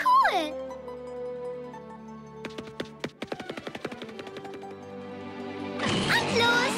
Cool. Und los.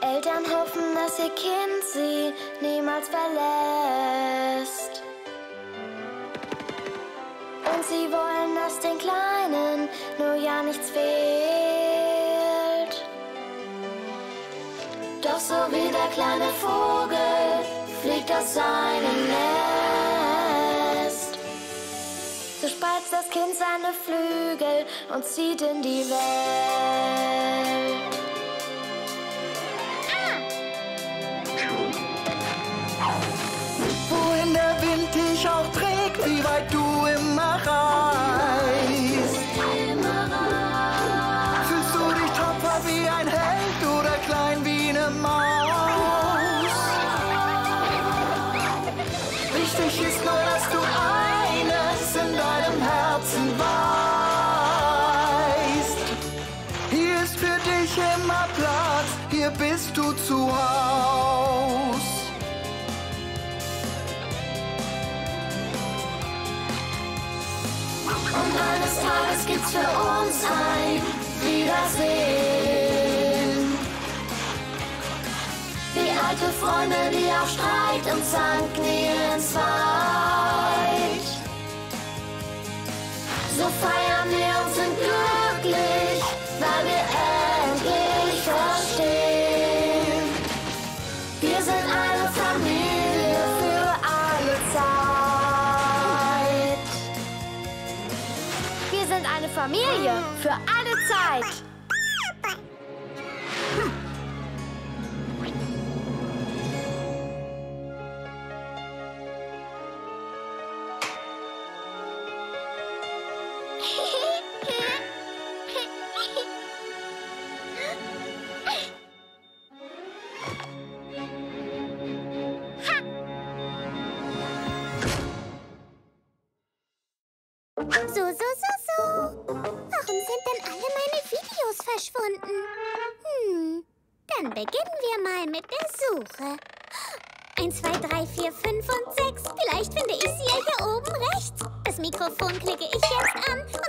Eltern hoffen, dass ihr Kind sie niemals verlässt. Und sie wollen, dass den Kleinen nur ja nichts fehlt. Doch so wie der kleine Vogel fliegt aus seinem Nest, so spreizt das Kind seine Flügel und zieht in die Welt. Wohin der Wind dich auch trägt, wie weit du immer reist. Fühlst du dich tapfer wie ein Held oder klein wie eine Maus? Wichtig ist nur, dass du eines in deinem Herzen weißt. Hier ist für dich immer Platz, hier bist du zu Haus. Und eines Tages gibt's für uns ein Wiedersehen, wie alte Freunde, die auf Streit und Sandknien zweit. So feiern wir und sind glücklich, weil wir endlich verstehen, wir sind eine Familie für alle Zeit. Eine Familie für alle Zeit. Dann beginnen wir mal mit der Suche. 1, 2, 3, 4, 5 und 6. Vielleicht finde ich sie ja hier oben rechts. Das Mikrofon klicke ich jetzt an.